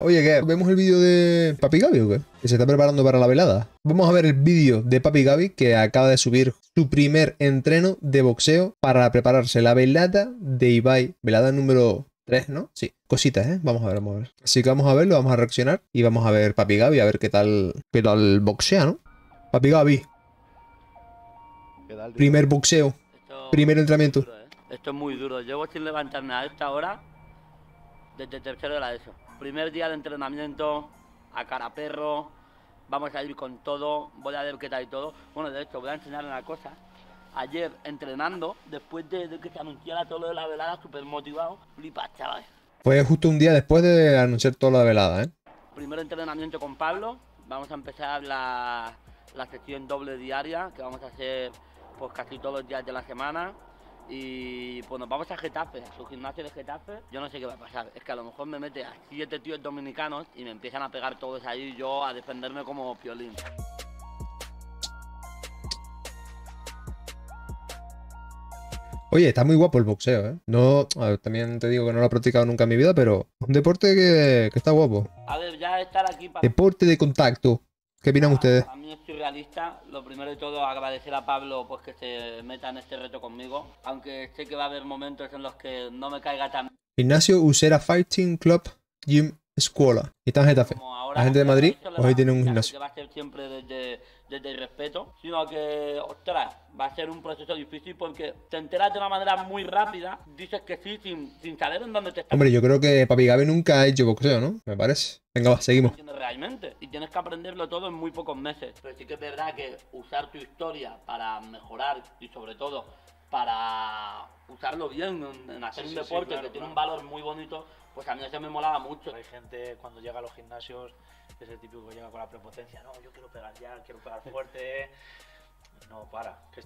Oye, ¿qué? ¿Vemos el vídeo de Papi Gaby o qué? Que se está preparando para la velada. Vamos a ver el vídeo de Papi Gaby, que acaba de subir su primer entreno de boxeo para prepararse la velada de Ibai. Velada número 3, ¿no? Sí. Cositas, ¿eh? Vamos a ver, vamos a ver. Así que vamos a verlo, vamos a reaccionar y vamos a ver Papi Gaby, a ver qué tal boxea, ¿no? Papi Gaby. ¿Qué tal, primer boxeo? Primer entrenamiento. Duro, ¿eh? Esto es muy duro. Llevo sin levantarme a esta hora desde tercero de la ESO. Primer día de entrenamiento, a cara perro, vamos a ir con todo, voy a ver qué tal y todo. Bueno, de hecho, voy a enseñar una cosa. Ayer, entrenando, después de que se anunciara todo lo de la velada, súper motivado, flipas, chavales. Fue justo un día después de anunciar toda la velada, ¿eh? Primer entrenamiento con Pablo, vamos a empezar la sesión doble diaria, que vamos a hacer pues casi todos los días de la semana. Y pues nos vamos a Getafe, a su gimnasio de Getafe. Yo no sé qué va a pasar, es que a lo mejor me mete a 7 tíos dominicanos y me empiezan a pegar todos ahí, yo a defenderme como Piolín. Oye, está muy guapo el boxeo, ¿eh? No, a ver, también te digo que no lo he practicado nunca en mi vida, pero un deporte que está guapo. A ver, ya estar aquí para... Deporte de contacto. ¿Qué opinan ustedes? A mí es surrealista. Lo primero de todo, agradecer a Pablo pues que se meta en este reto conmigo. Aunque sé que va a haber momentos en los que no me caiga tan... Ignacio Usera Fighting Club Gym Escuela. Y está en Getafe. La gente de Madrid hoy tiene un gimnasio. Que va a ser siempre desde el respeto. Sino que, ostras, va a ser un proceso difícil porque te enteras de una manera muy rápida. Dices que sí sin saber en dónde te estás. Hombre, yo creo que Papi Gaby nunca ha hecho boxeo, ¿no? Me parece. Venga, va, seguimos. Realmente. Y tienes que aprenderlo todo en muy pocos meses. Pero sí que es verdad que usar tu historia para mejorar y sobre todo para usarlo bien en hacer un deporte que tiene un valor muy bonito, pues a mí eso me molaba mucho. Hay gente cuando llega a los gimnasios, es el típico que llega con la prepotencia, no, yo quiero pegar ya, quiero pegar fuerte. No, para. Que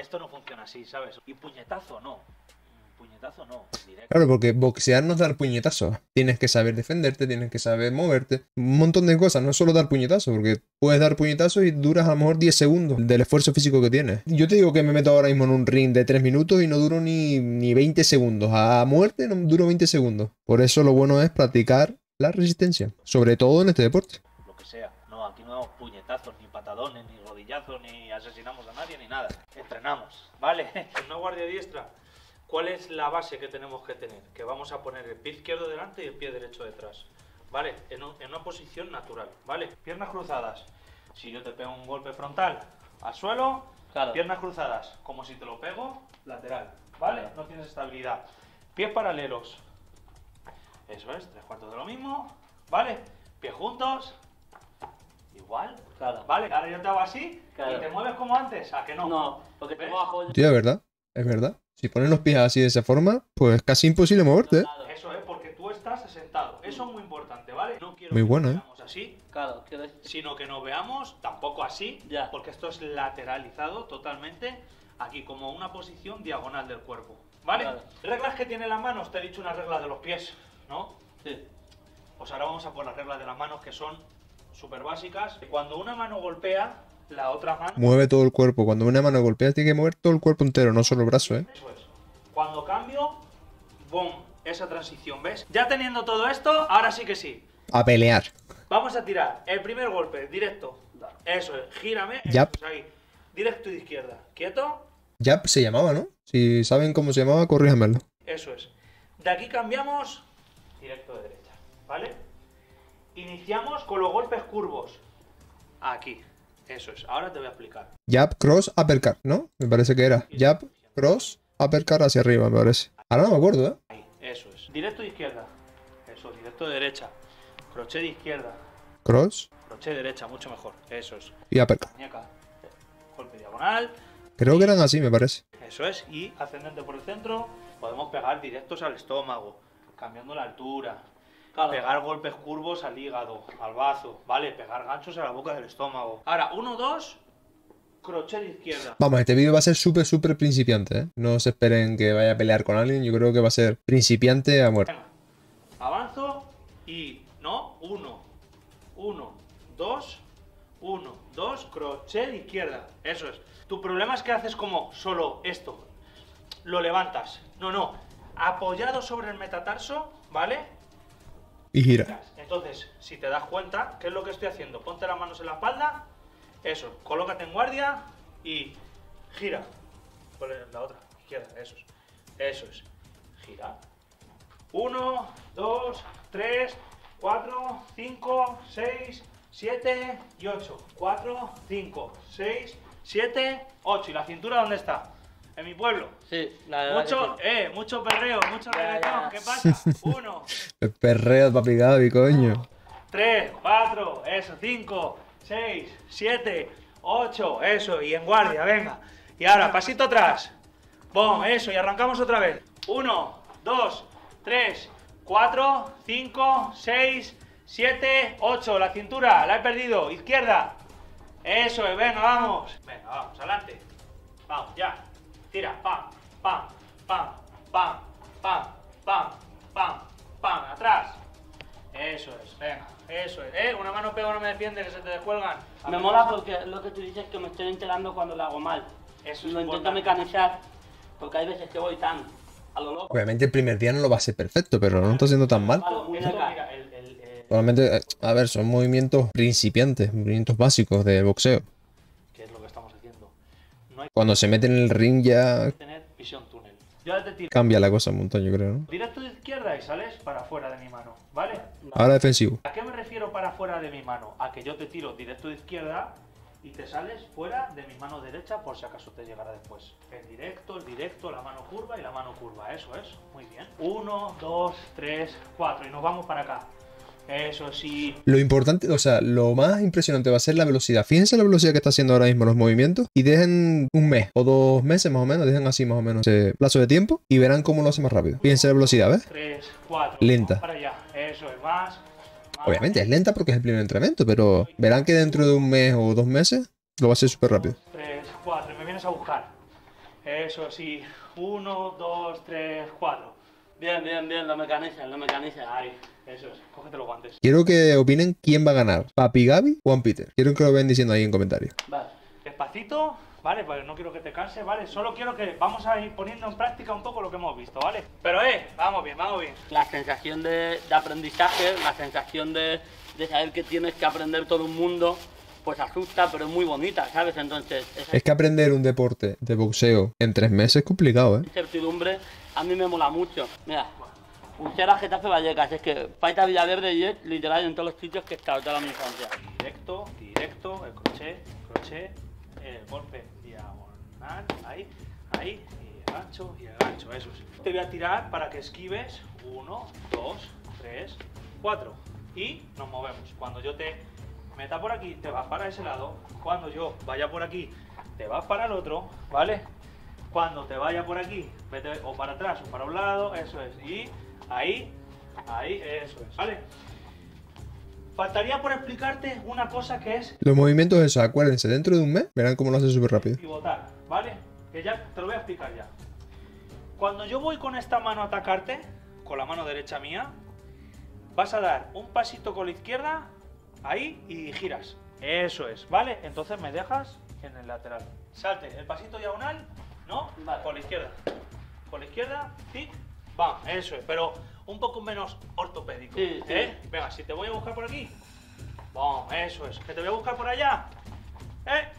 esto no funciona así, ¿sabes? Y puñetazo no. Puñetazo no, directo. Claro, porque boxear no es dar puñetazos. Tienes que saber defenderte, tienes que saber moverte. Un montón de cosas, no es solo dar puñetazos, porque puedes dar puñetazos y duras a lo mejor 10 segundos del esfuerzo físico que tienes. Yo te digo que me meto ahora mismo en un ring de 3 minutos y no duro ni 20 segundos. A muerte no duro 20 segundos. Por eso lo bueno es practicar la resistencia, sobre todo en este deporte. Lo que sea. No, aquí no damos puñetazos, ni patadones, ni rodillazos, ni asesinamos a nadie, ni nada. Entrenamos, ¿vale? Una guardia diestra. ¿Cuál es la base que tenemos que tener? Que vamos a poner el pie izquierdo delante y el pie derecho detrás, ¿vale? En una posición natural, ¿vale? Piernas cruzadas. Si yo te pego un golpe frontal al suelo, claro. Piernas cruzadas, como si te lo pego lateral, ¿vale? Claro. No tienes estabilidad. Pies paralelos. Eso es, 3/4 de lo mismo, ¿vale? Pies juntos. Igual, claro. ¿Vale? Ahora yo te hago así, claro. Y te mueves como antes, ¿a que no? No, porque te bajo. Tío, ¿verdad? Es verdad. Si pones los pies así de esa forma, pues es casi imposible moverte, ¿eh? Eso es, porque tú estás sentado. Eso es muy importante, ¿vale? No quiero muy que bueno, nos veamos así, claro, sino que nos veamos tampoco así, ya. Porque esto es lateralizado totalmente, aquí como una posición diagonal del cuerpo, ¿vale? Claro. Reglas que tiene las manos, te he dicho unas reglas de los pies, ¿no? Sí. Pues ahora vamos a por las reglas de las manos que son súper básicas. Cuando una mano golpea, la otra mano... Mueve todo el cuerpo. Cuando una mano golpea, tiene que mover todo el cuerpo entero, no solo el brazo, ¿eh? Eso es. Cuando cambio, boom, esa transición, ¿ves? Ya teniendo todo esto, ahora sí que sí. A pelear. Vamos a tirar el primer golpe, directo. Eso es, gírame. Yep. Eso es ahí. Directo y de izquierda. ¿Quieto? Ya se llamaba, ¿no? Si saben cómo se llamaba, corríjanmelo. Eso es. De aquí cambiamos... Directo de derecha, ¿vale? Iniciamos con los golpes curvos. Aquí. Eso es, ahora te voy a explicar. Jab, cross, uppercut, ¿no? Me parece que era. Jab, cross, uppercut hacia arriba, me parece. Ahora no me acuerdo, ¿eh? Ahí, eso es. Directo de izquierda. Eso, directo de derecha. Crochet de izquierda. Cross. Crochet de derecha, mucho mejor. Eso es. Y uppercut. Muñeca. Golpe diagonal. Creo que eran así, me parece. Eso es, y ascendente por el centro. Podemos pegar directos al estómago, cambiando la altura. Claro. Pegar golpes curvos al hígado, al bazo, ¿vale? Pegar ganchos a la boca del estómago. Ahora, 1, 2, crochet de izquierda. Vamos, este vídeo va a ser súper, súper principiante, ¿eh? No se esperen que vaya a pelear con alguien, yo creo que va a ser principiante a muerte. Venga. Avanzo y... ¿no? 1, 1, 2, 1, 2, crochet de izquierda. Eso es. Tu problema es que haces como solo esto. Lo levantas. No, no. Apoyado sobre el metatarso, ¿vale? y giras. Entonces, si te das cuenta, ¿qué es lo que estoy haciendo? Ponte las manos en la espalda, eso, colócate en guardia y gira. La otra, izquierda, eso es. Eso es. Gira. 1, 2, 3, 4, 5, 6, 7 y 8. 4, 5, 6, 7, 8. ¿Y la cintura dónde está? En mi pueblo. Sí, la mucho, mucho perreo, mucho reggaetón. ¿Qué pasa? 1. Perreo, papi Gaby, coño. 3, 4, eso, 5, 6, 7, 8, eso. Y en guardia, venga. Y ahora, pasito atrás. Bom, eso, y arrancamos otra vez. 1, 2, 3, 4, 5, 6, 7, 8. La cintura, la he perdido. Izquierda. Eso es, venga, vamos. Venga, vamos, adelante. Vamos, ya. Tira, pam, pam, pam, pam, pam, pam, pam, pam. Atrás. Eso es, venga, eso es. Una mano pega, no me defiende, que se te descuelgan. Me mola porque lo que tú dices es que me estoy enterando cuando lo hago mal. Eso lo intento mecanizar, porque hay veces que voy tan a lo loco. Obviamente el primer día no lo va a ser perfecto, pero no está siendo tan mal. Normalmente, a ver, son movimientos principiantes, movimientos básicos de boxeo. ¿Qué es lo que estamos haciendo? No hay... Cuando se meten en el ring ya... Tener visión túnel. Yo te tiro. Cambia la cosa un montón, yo creo, ¿no? Tiras tú de izquierda y sales para fuera de mi mano, ¿vale? Ahora defensivo. ¿A qué me refiero para fuera de mi mano? A que yo te tiro directo de izquierda... Y te sales fuera de mi mano derecha por si acaso te llegará después. El directo, la mano curva y la mano curva. Eso es. Muy bien. 1, 2, 3, 4. Y nos vamos para acá. Eso sí. Lo importante, o sea, lo más impresionante va a ser la velocidad. Fíjense la velocidad que está haciendo ahora mismo los movimientos. Y dejen un mes o 2 meses más o menos. Dejen así más o menos ese plazo de tiempo. Y verán cómo lo hace más rápido. Fíjense la velocidad, ¿ves? 3, 4. Lenta. Para allá. Eso es más. Obviamente es lenta porque es el primer entrenamiento, pero verán que dentro de un mes o 2 meses lo va a hacer súper rápido. 3, 4, me vienes a buscar. Eso sí, 1, 2, 3, 4. Bien, bien, bien, lo mecanizan. Ahí, eso es, cógete los guantes. Quiero que opinen quién va a ganar, Papi Gaby o Juan Peter. Quiero que lo ven diciendo ahí en comentarios. Vale, despacito, vale, pues no quiero que te canses, vale. Solo quiero que vamos a ir poniendo en práctica un poco lo que hemos visto, ¿vale? Pero vamos bien, vamos bien. La sensación de aprendizaje, la sensación de saber que tienes que aprender todo un mundo, pues asusta, pero es muy bonita, ¿sabes? Entonces... Es que aprender un deporte de boxeo en 3 meses es complicado, ¿eh? Incertidumbre a mí me mola mucho. Mira, Usera, Getafe, Vallecas, es que Paita, Villaverde y es literal en todos los sitios que he estado toda mi infancia. Directo, directo, el crochet, el golpe diagonal, ahí, ahí, y el gancho, eso sí. Te voy a tirar para que esquives, 1, 2, 3, 4, y nos movemos. Cuando yo te meta por aquí, te vas para ese lado, cuando yo vaya por aquí, te vas para el otro, ¿vale? Cuando te vaya por aquí, vete o para atrás o para un lado, eso es, y ahí, ahí, eso es, ¿vale? Faltaría por explicarte una cosa que es... Los movimientos esos, acuérdense, dentro de un mes verán cómo lo hace súper rápido. Pivotar, ¿vale? Que ya te lo voy a explicar ya. Cuando yo voy con esta mano a atacarte, con la mano derecha mía, vas a dar un pasito con la izquierda, ahí, y giras. Eso es, ¿vale? Entonces me dejas en el lateral. Salte el pasito diagonal, ¿no? Vale. Con la izquierda. Con la izquierda, tic, bam, eso es, pero... Un poco menos ortopédico, sí, sí. ¿Eh? Venga, si te voy a buscar por aquí. Bom, eso es. Que te voy a buscar por allá.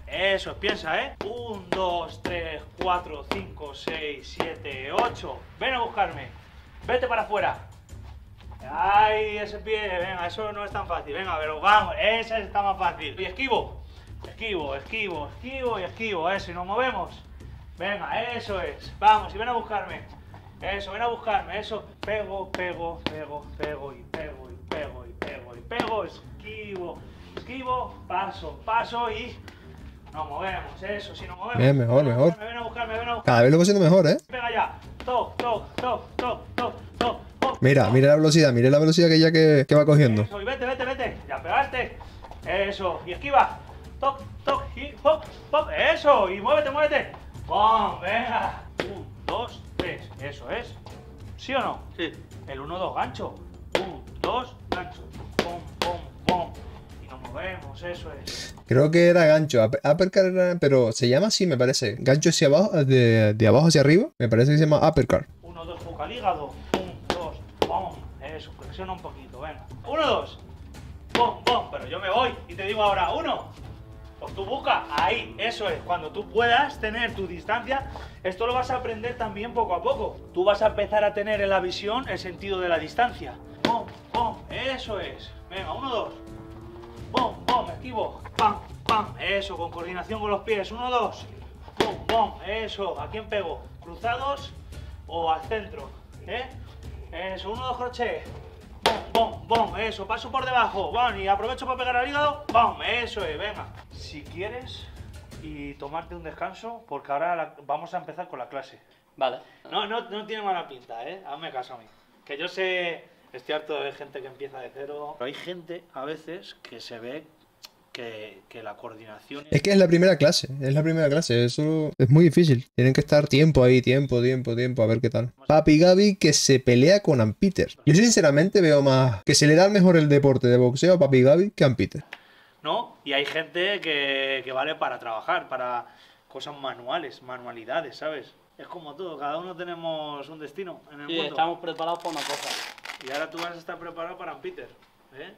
Eso es, piensa, 1, 2, 3, 4, 5, 6, 7, 8. Ven a buscarme. Vete para afuera. Ay, ese pie, venga, eso no es tan fácil. Venga, pero vamos, esa está más fácil. Y esquivo. Esquivo, esquivo, esquivo y esquivo. Eso, y nos movemos. Venga, eso es. Vamos, y ven a buscarme. Eso, ven a buscarme, eso. Pego, pego, pego, pego y pego y pego y pego y pego. Esquivo, esquivo, paso, paso y nos movemos. Eso, si nos movemos. Bien, mejor, mejor. Ven a buscarme, ven a buscarme. Cada vez lo voy haciendo mejor, ¿eh? Pega ya. Toc, toc, toc, toc, toc, toc. Mira, mira la velocidad que ya que va cogiendo. Eso, y vete, vete, vete. Ya pegaste. Eso, y esquiva. Toc, toc, y hop, hop. Eso, y muévete, muévete. ¡Bom! Venga. 1, 2. Eso es. ¿Sí o no? Sí. El 1-2 gancho. 1, 2, gancho. Pum, pum, pum. Y nos movemos, eso es. Creo que era gancho. Uppercut era, pero se llama así, me parece. Gancho hacia abajo, de abajo hacia arriba. Me parece que se llama uppercut. 1, 2, boca al hígado. 1, 2, pum. Eso, flexiona un poquito. perfecto, venga. Uno, dos. Bom, bom, pero yo me voy y te digo ahora uno. Pues tú busca ahí, eso es. Cuando tú puedas tener tu distancia, esto lo vas a aprender también poco a poco. Tú vas a empezar a tener en la visión el sentido de la distancia. Bom, bom, eso es. Venga, uno, dos. Bom, bom, esquivo. Pam, pam, eso, con coordinación con los pies. Uno, dos. Bom, bom, eso. ¿A quién pego? ¿Cruzados o al centro? ¿Eh? Eso, uno, dos, crochet. Bom, bom, bom, eso, paso por debajo, bom, y aprovecho para pegar al hígado, bom, eso es, venga. Si quieres y tomarte un descanso, porque ahora vamos a empezar con la clase. Vale. No tiene mala pinta, ¿eh? Hazme caso a mí. Que yo sé, estoy harto de ver gente que empieza de cero. Pero hay gente, a veces, que se ve que la coordinación... Es que es la primera clase, eso es muy difícil. Tienen que estar tiempo ahí, tiempo, a ver qué tal. Papi Gaby que se pelea con Ampiter. Yo sinceramente veo más que se le da mejor el deporte de boxeo a Papi Gaby que a Ampiter. No, y hay gente que vale para trabajar, para cosas manuales, manualidades, ¿sabes? Es como todo, cada uno tenemos un destino en el mundo. Sí, estamos preparados para una cosa. Y ahora tú vas a estar preparado para Ampiter, ¿eh?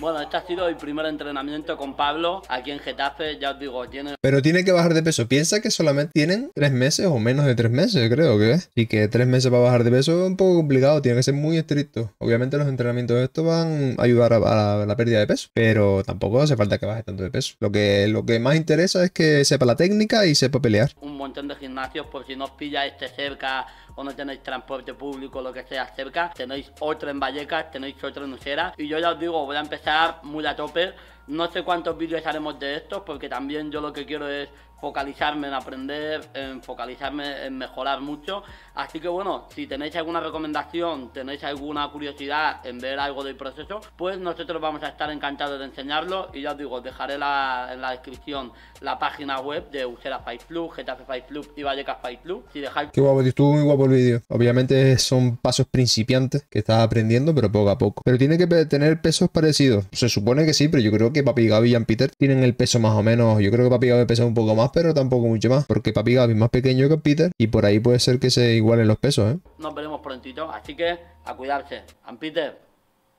Bueno, este ha sido el primer entrenamiento con Pablo aquí en Getafe, ya os digo, tiene... Pero tiene que bajar de peso, piensa que solamente tienen 3 meses o menos de 3 meses, creo que es. Y que 3 meses para bajar de peso es un poco complicado, tiene que ser muy estricto. Obviamente los entrenamientos estos van a ayudar a la pérdida de peso, pero tampoco hace falta que baje tanto de peso. Lo que más interesa es que sepa la técnica y sepa pelear. Un montón de gimnasios, por si no os pilla este cerca o no tenéis transporte público, lo que sea cerca, tenéis otro en Vallecas, tenéis otro en Usera. Y yo ya os digo, voy a empezar muy a tope. No sé cuántos vídeos haremos de estos, porque también yo lo que quiero es focalizarme en aprender, en focalizarme en mejorar mucho. Así que bueno, si tenéis alguna recomendación, tenéis alguna curiosidad en ver algo del proceso, pues nosotros vamos a estar encantados de enseñarlo. Y ya os digo, os dejaré en la descripción la página web de Usera Fight Club, Getafe Fight Club y Vallecas Fight Club. Si dejáis... Qué guapo, estuvo muy guapo el vídeo. Obviamente son pasos principiantes que estás aprendiendo, pero poco a poco. Pero tiene que tener pesos parecidos. Se supone que sí, pero yo creo que Papi Gaby y Ampiter tienen el peso más o menos. Yo creo que Papi Gaby pesa un poco más, pero tampoco mucho más, porque Papi Gaby es más pequeño que Ampiter y por ahí puede ser que se igualen los pesos, ¿eh? Nos veremos prontito, así que a cuidarse. Ampiter,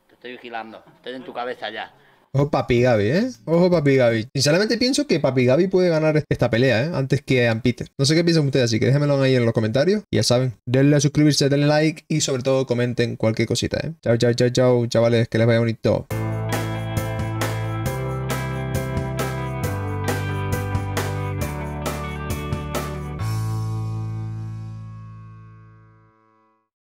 te estoy vigilando, estoy en tu cabeza ya. Ojo Papi Gaby, ¿eh? Ojo Papi Gaby. Sinceramente pienso que Papi Gaby puede ganar esta pelea, ¿eh? Antes que Ampiter. No sé qué piensan ustedes, así que déjenmelo ahí en los comentarios. Ya saben, denle a suscribirse, denle like y sobre todo comenten cualquier cosita, ¿eh? Chao, chavales, que les vaya bonito.